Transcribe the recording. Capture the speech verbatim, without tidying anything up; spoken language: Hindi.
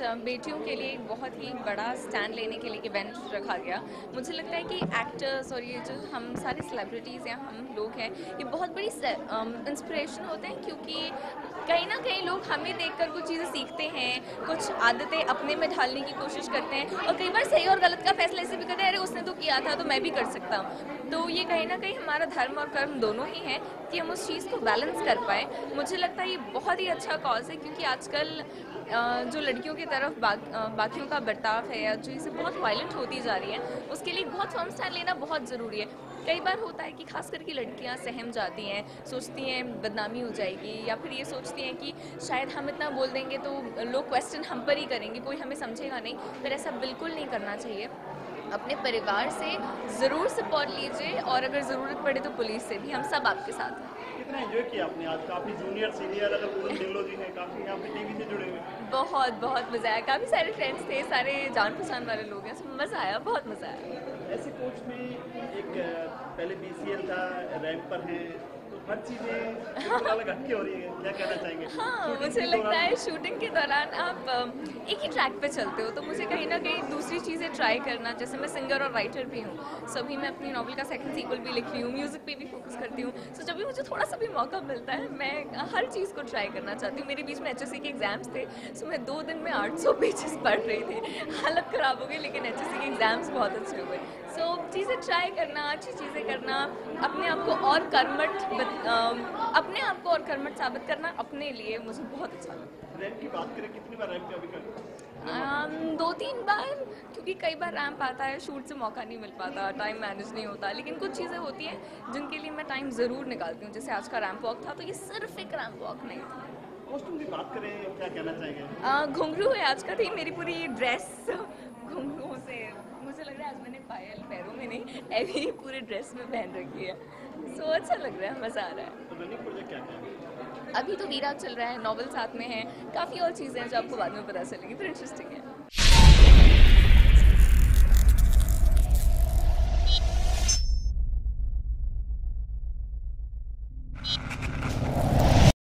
बेटियों के लिए एक बहुत ही बड़ा स्टैंड लेने के लिए इवेंट रखा गया। मुझे लगता है कि एक्टर्स और ये जो हम सारे सेलिब्रिटीज़ या हम लोग हैं ये बहुत बड़ी इंस्पिरेशन होते हैं, क्योंकि कहीं ना कहीं लोग हमें देखकर कुछ चीज़ें सीखते हैं, कुछ आदतें अपने में ढालने की कोशिश करते हैं और कई बार सही और गलत का फैसला ऐसे भी करते हैं, अरे उसने तो किया था तो मैं भी कर सकता हूँ। तो ये कहीं ना कहीं हमारा धर्म और कर्म दोनों ही हैं कि हम उस चीज़ को बैलेंस कर पाए। मुझे लगता है ये बहुत ही अच्छा कॉज है, क्योंकि आजकल जो लड़कियों की तरफ बाक, बाकियों का बर्ताव है या जो इसे बहुत वायलेंट होती जा रही है, उसके लिए बहुत फर्म स्टैंड लेना बहुत ज़रूरी है। कई बार होता है कि खास करके लड़कियां सहम जाती हैं, सोचती हैं बदनामी हो जाएगी या फिर ये सोचती हैं कि शायद हम इतना बोल देंगे तो लोग क्वेश्चन हम पर ही करेंगे, कोई हमें समझेगा नहीं। पर ऐसा बिल्कुल नहीं करना चाहिए। अपने परिवार से ज़रूर सपोर्ट लीजिए और अगर ज़रूरत पड़े तो पुलिस से भी, हम सब आपके साथ हैं। कितना एंजॉय किया आपने आज? काफ़ी जूनियर सीनियर अलग अलग दिलो जी हैं, काफ़ी यहाँ पे टीवी से जुड़े हुए। बहुत बहुत मज़ा आया, काफ़ी सारे फ्रेंड्स थे, सारे जान पहचान वाले लोग हैं, मज़ा आया, बहुत मज़ा आया। ऐसे कोच में एक पहले बी सी एल था, रैंक पर हैं, हर चीज़ें अलग हटके हो रही है, क्या कहना चाहेंगे? हाँ, मुझे लगता है शूटिंग के दौरान आप एक ही ट्रैक पे चलते हो, तो मुझे कहीं ना कहीं दूसरी चीज़ें ट्राई करना, जैसे मैं सिंगर और राइटर भी हूँ, सो अभी मैं अपनी नॉवल का सेकंड सीक्वल भी लिख रही हूँ, म्यूज़िक पे भी फोकस करती हूँ। सो जब भी मुझे थोड़ा सा भी मौका मिलता है मैं हर चीज़ को ट्राई करना चाहती हूँ। मेरे बीच में एच एस सी के एग्ज़ाम्स थे, सो मैं दो दिन में आठ सौ पेजेस पढ़ रही थी, हालत ख़राब हो गई, लेकिन एच एस सी के एग्ज़ाम्स बहुत अच्छे हुए। सो चीज़ें ट्राई करना, अच्छी चीज़ें करना, अपने आप को और कर्मठ अपने आप को और कर्मठ साबित करना अपने लिए मुझे बहुत अच्छा लगा। रैंप की बात करें, कितनी बार रैंप अभी कर? दो तीन बार, क्योंकि कई बार रैंप आता है, शूट से मौका नहीं मिल पाता, टाइम मैनेज नहीं होता, लेकिन कुछ चीज़ें होती हैं जिनके लिए मैं टाइम ज़रूर निकालती हूँ, जैसे आज का रैंप वॉक था, तो ये सिर्फ एक रैंप वॉक नहीं था। कॉस्ट्यूम की बात करें, क्या कहना चाहेंगे? घुंघरू है आज का थी, मेरी पूरी ड्रेस घुंघरू से, मुझे लग रहा है आज मैंने पायल पैरों में नहीं अभी पूरे ड्रेस में पहन रखी है, सो so, अच्छा लग रहा है, मज़ा आ रहा है। तो रनिंग प्रोजेक्ट क्या है? अभी तो वीरा चल रहा है, नॉवल साथ में है, काफ़ी और चीज़ें हैं जो आपको बाद में पता चलेंगी, फिर इंटरेस्टिंग है।